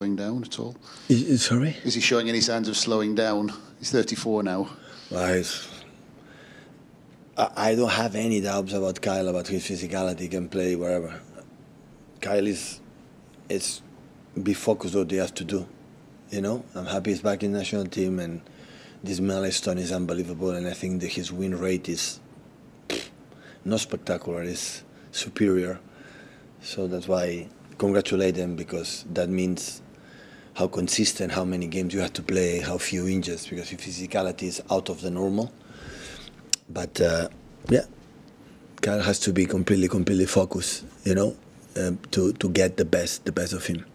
Slowing down at all? Sorry? Is he showing any signs of slowing down? He's 34 now. Right. I don't have any doubts about Kyle, about his physicality. He can play wherever. Kyle is be focused on what he has to do. You know, I'm happy he's back in the national team, and this milestone is unbelievable, and I think that his win rate is not spectacular, it's superior. So that's why I congratulate him, because that means how consistent, how many games you have to play, how few injuries, because your physicality is out of the normal. But yeah, Kyle has to be completely focused, you know, to get the best of him.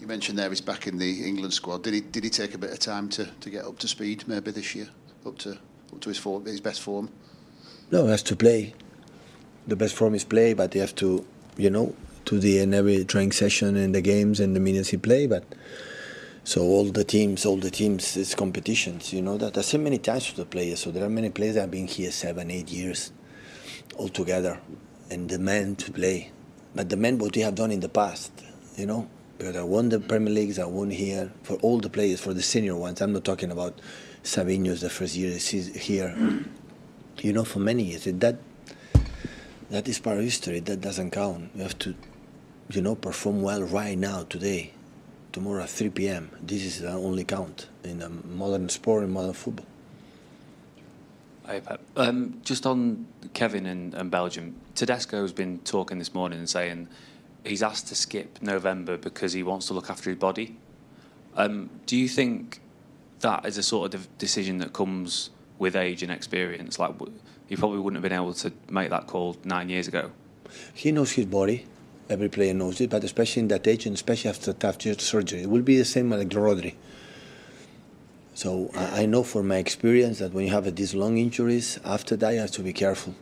You mentioned there he's back in the England squad. Did he take a bit of time to get up to speed, maybe this year, up to his form, his best form? No, he has to play. The best form is play, but he has to, you know, to the end every training session and the games and the minutes he play. But so all the teams, it's competitions, you know that. I say many times to the players, so there are many players that have been here 7, 8 years all together, and demand to play. But demand what we have done in the past, you know, because I won the Premier Leagues, I won here, for all the players, for the senior ones. I'm not talking about Sabinho's the first year he's here, you know, for many years. That is part of history, that doesn't count. You have to, you know, perform well right now, today. Tomorrow at 3 p.m. This is the only count in a modern sport, in modern football. Hi, Pep. Just on Kevin and Belgium, Tedesco's been talking this morning and saying he's asked to skip November because he wants to look after his body. Do you think that is a sort of decision that comes with age and experience? Like, he probably wouldn't have been able to make that call 9 years ago. He knows his body. Every player knows it, but especially in that age, and especially after tough surgery, it will be the same like Rodri. So I know from my experience that when you have these long injuries, after that you have to be careful.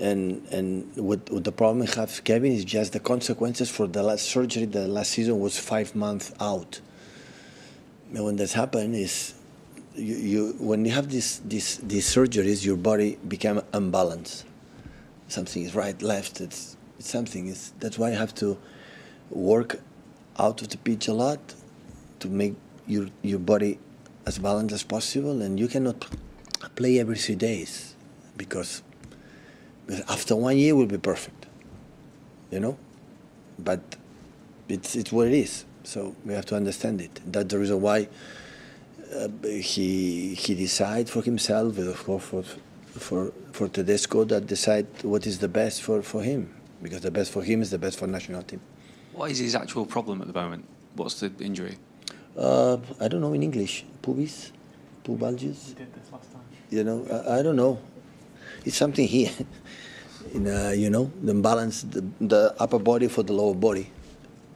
And what the problem I have, Kevin, is just the consequences for the last surgery. The last season was 5 months out. And when that happened, is when you have these surgeries, your body become unbalanced. Something is right, left. That's why you have to work out of the pitch a lot to make your body as balanced as possible, and you cannot play every 3 days because after 1 year will be perfect, you know. But it's what it is, so we have to understand it. That's the reason why he decides for himself, but of course for Tedesco, that decide what is the best for him. Because the best for him is the best for national team. What is his actual problem at the moment? What's the injury? I don't know in English. Pubis? Pubalgius? He did this last time. You know, I don't know. It's something here. You know, the imbalance, the upper body for the lower body.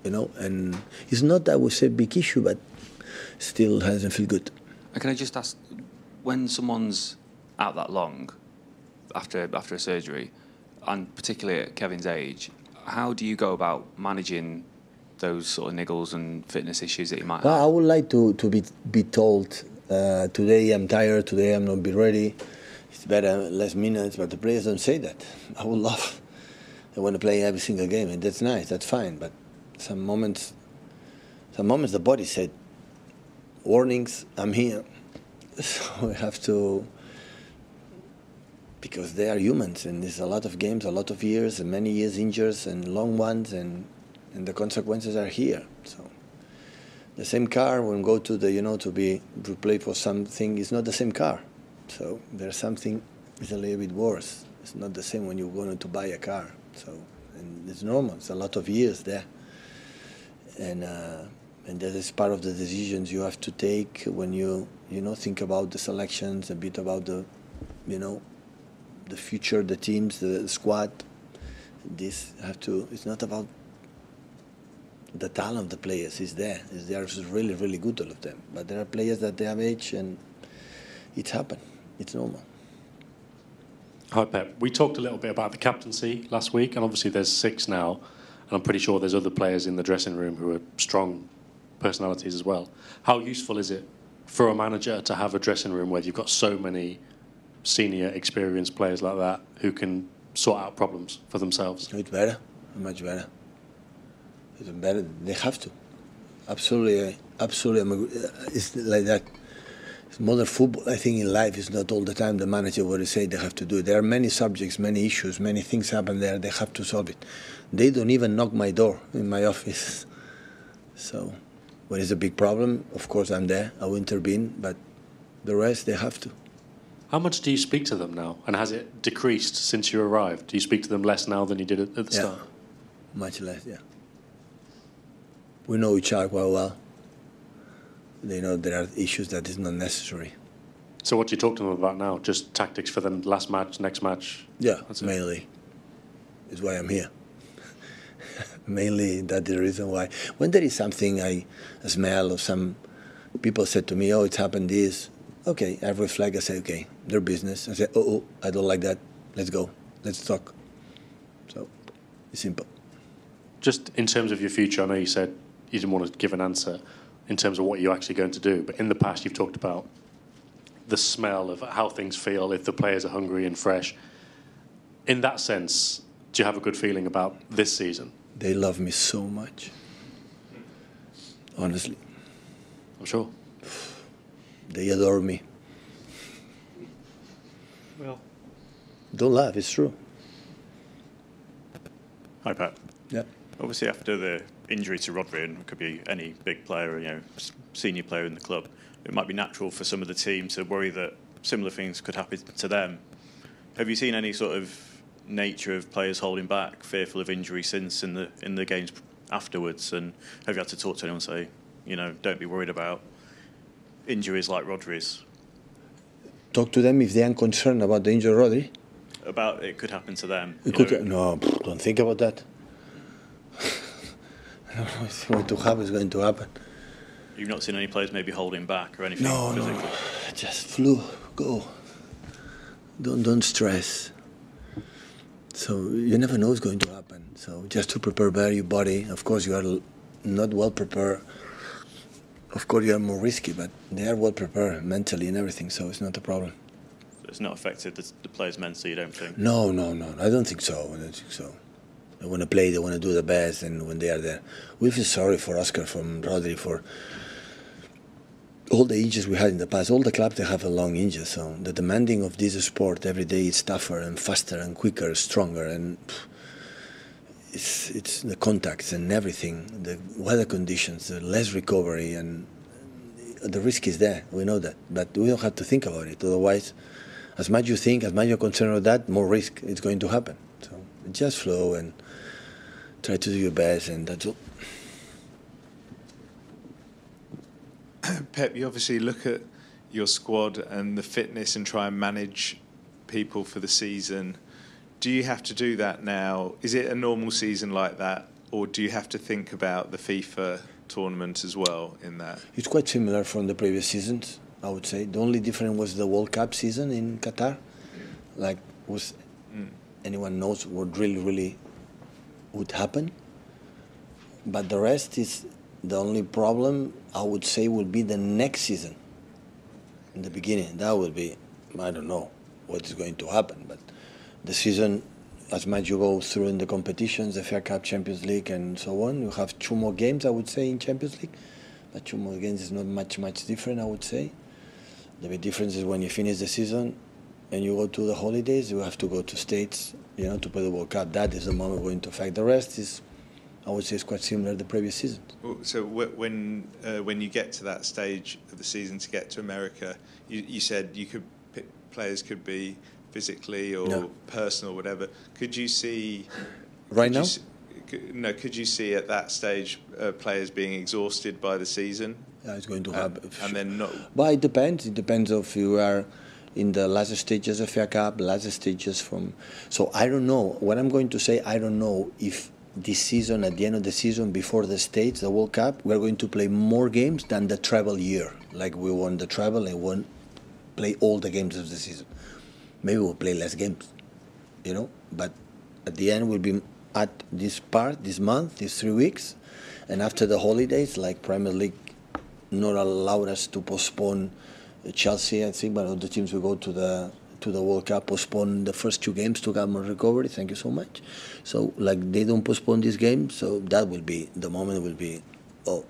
You know, and it's not that we say big issue, but still doesn't feel good. Can I just ask, when someone's out that long after a surgery, and particularly at Kevin's age, how do you go about managing those sort of niggles and fitness issues that you might have? Well, I would like to be told, today I'm tired, today I'm not be ready, it's better, less minutes, but the players don't say that. I would love, I want to play every single game, and that's nice, that's fine, but some moments the body said, warnings, I'm here. So we have to, because they are humans, and there's a lot of games, a lot of years, and many years injuries, and long ones, and the consequences are here. So the same car when go to the, you know, to be replaced for something, is not the same car. So there's something is a little bit worse. It's not the same when you're going to buy a car. So, and it's normal. It's a lot of years there, and that is part of the decisions you have to take when you know, think about the selections, a bit about the, you know, the future, the teams, the squad. This have to. It's not about the talent of the players. It's there. They are really, really good, all of them. But there are players that they have age, and it's happened. It's normal. Hi, Pep. We talked a little bit about the captaincy last week, and obviously there's 6 now, and I'm pretty sure there's other players in the dressing room who are strong personalities as well. How useful is it for a manager to have a dressing room where you've got so many senior, experienced players like that who can sort out problems for themselves? It's better, much better. It's better. They have to. Absolutely, absolutely. It's like that. Modern football, I think, in life is not all the time the manager will say they have to do it. There are many subjects, many issues, many things happen there. They have to solve it. They don't even knock my door in my office. So when it's a big problem, of course I'm there. I will intervene, but the rest, they have to. How much do you speak to them now? And has it decreased since you arrived? Do you speak to them less now than you did at the start? Much less, yeah. We know each other quite well. They know there are issues that is not necessary. So what do you talk to them about now? Just tactics for them last match, next match? Yeah, that's mainly. It's why I'm here. Mainly that's the reason why. When there is something I smell or some people said to me, oh, it's happened this. Okay, I reflect, I say, okay, their business. I say, oh, I don't like that. Let's go. Let's talk. So it's simple. Just in terms of your future, I know you said you didn't want to give an answer in terms of what you're actually going to do. But in the past, you've talked about the smell of how things feel if the players are hungry and fresh. In that sense, do you have a good feeling about this season? They love me so much. Honestly. I'm sure. They adore me. Well. Don't laugh, it's true. Hi, Pat. Yeah. Obviously, after the injury to Rodri, and it could be any big player, you know, senior player in the club, it might be natural for some of the team to worry that similar things could happen to them. Have you seen any sort of nature of players holding back, fearful of injury since in the games afterwards? And have you had to talk to anyone and say, you know, don't be worried about injuries like Rodri's? Talk to them if they are concerned about the injury, Rodri? About it could happen to them. It could, no, don't think about that. I don't know what's going to happen, it's going to happen. You've not seen any players maybe holding back or anything? No, physically? No, just flew, go. Don't stress. So you never know what's going to happen. So just to prepare better your body. Of course you are not well prepared. Of course you are more risky, but they are well prepared mentally and everything, so it's not a problem. So it's not affected the players mentally, you don't think? No, I don't think so, They want to play, they want to do the best, and when they are there. We feel sorry for Oscar, from Rodri, for all the injuries we had in the past. All the clubs, they have a long injury, so the demanding of this sport every day is tougher and faster and quicker, stronger, and it's the contacts and everything, the weather conditions, the less recovery, and the risk is there, we know that, but we don't have to think about it. Otherwise, as much you think, as much you're concerned with that, more risk is going to happen. So just flow and try to do your best, and that's all. Pep, you obviously look at your squad and the fitness and try and manage people for the season. Do you have to do that now? Is it a normal season like that, or do you have to think about the FIFA tournament as well in that? It's quite similar from the previous seasons, I would say. The only difference was the World Cup season in Qatar. Like, was anyone knows what really would happen. But the rest is the only problem, I would say, will be the next season. In the beginning, that will be, I don't know what is going to happen, but the season, as much you go through in the competitions, the Fair Cup, Champions League and so on, you have 2 more games, I would say, in Champions League. But 2 more games is not much different, I would say. The big difference is when you finish the season, and you go to the holidays, you have to go to States, you know, to play the World Cup. That is the moment going to affect. The rest is, I would say, is quite similar to the previous season. So when you get to that stage of the season to get to America, you said you could players could be physically or personal, whatever. Could you see right now? Could you see at that stage players being exhausted by the season? Yeah, it's going to happen. And then not. But it depends. It depends if you are in the last stages of Fair Cup, last stages from. So I don't know. What I'm going to say, I don't know if this season, at the end of the season, before the States, the World Cup, we're going to play more games than the travel year. Like we won the travel and won't play all the games of the season. Maybe we'll play less games, you know? But at the end, we'll be at this part, this month, these 3 weeks. And after the holidays, like Premier League not allowed us to postpone Chelsea, I think, but all the teams will go to the World Cup, postpone the first 2 games to get more recovery. Thank you so much. So, like, they don't postpone this game, so that will be the moment. Will be, oh,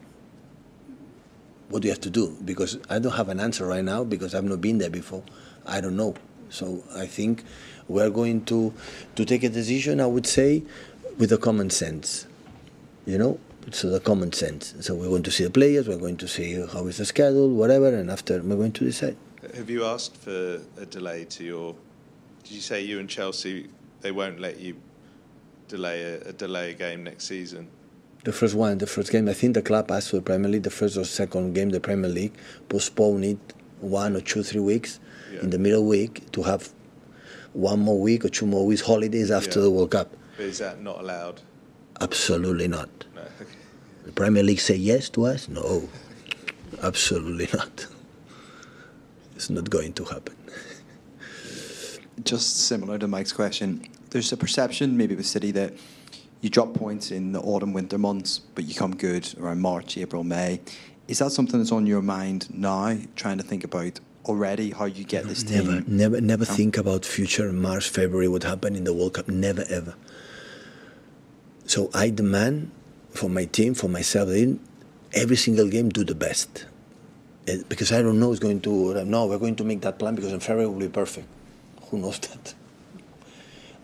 what do you have to do? Because I don't have an answer right now because I've not been there before. I don't know. So I think we're going to take a decision, I would say, with a common sense, you know? So the common sense. So we're going to see the players, we're going to see how is the schedule, whatever, and after we're going to decide. Have you asked for a delay to your... Did you say you and Chelsea, they won't let you delay a game next season? The first one, the first game, I think the club asked for the Premier League, the first or second game, the Premier League, postpone it 1 or 2, 3 weeks in the middle week to have 1 more week or 2 more weeks holidays after the World Cup. But is that not allowed? Absolutely not. No. The Premier League say yes to us? No, absolutely not. It's not going to happen. Just similar to Mike's question, there's a perception, maybe with City, that you drop points in the autumn, winter months, but you come good around March, April, May. Is that something that's on your mind now, trying to think about already how you get this team? Never think about future, March, February, what happened in the World Cup, never, ever. So I demand for my team, for myself, every single game do the best. Because I don't know it's going to, no, we're going to make that plan because in February will be perfect. Who knows that?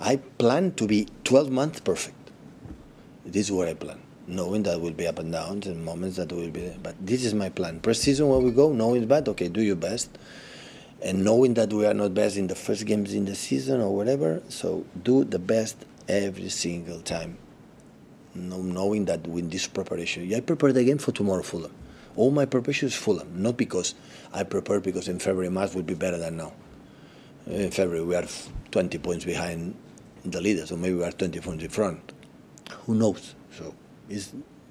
I plan to be 12 months perfect. This is what I plan, knowing that will be up and downs and moments that will be there. But this is my plan. Pre-season where we go, knowing it's bad, okay, do your best. And knowing that we are not best in the first games in the season or whatever, so do the best every single time. Knowing that with this preparation, I prepared again for tomorrow Fulham. All my preparation is Fulham, not because I prepared because in February, March would be better than now. In February, we are 20 points behind the leader, so maybe we are 20 points in front. Who knows? So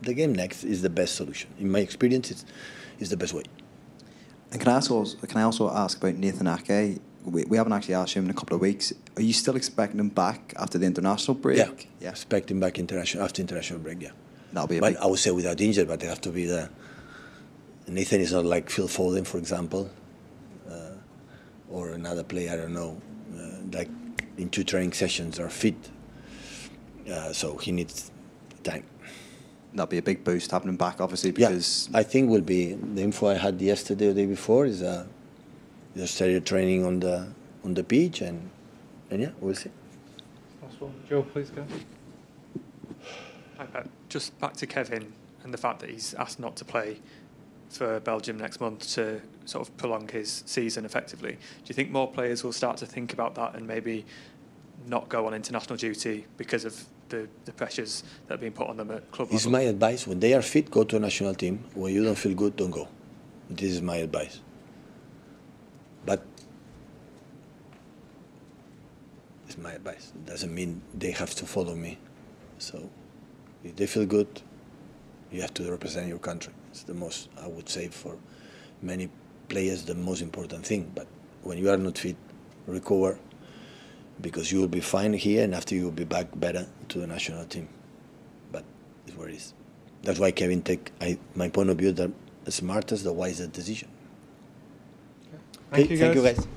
the game next is the best solution. In my experience, it's the best way. And can I also ask about Nathan Aké? We haven't actually asked him in a couple of weeks. Are you still expecting him back after the international break? Yeah. Expect him back after international break, yeah. That'll be a I would say without injury, but they have to be there. Nathan is not like Phil Foden, for example, or another player, I don't know, like in 2 training sessions are fit. So he needs time. That'll be a big boost happening back, obviously, because... Yeah, I think will be. The info I had yesterday or the day before is... Just started training on the pitch and yeah, we'll see. Last one, Joe, please go. Hi, Pep. Just back to Kevin and the fact that he's asked not to play for Belgium next month to sort of prolong his season effectively. Do you think more players will start to think about that and maybe not go on international duty because of the pressures that are being put on them at club level? It's my advice. When they are fit, go to a national team. When you don't feel good, don't go. This is my advice. But it's my advice. It doesn't mean they have to follow me. So if they feel good, you have to represent your country. It's the most, I would say, for many players, the most important thing. But when you are not fit, recover, because you will be fine here and after you will be back better to the national team. But it's what it is. That's why Kevin take, my point of view, the smartest, the wisest decision. Thank you guys.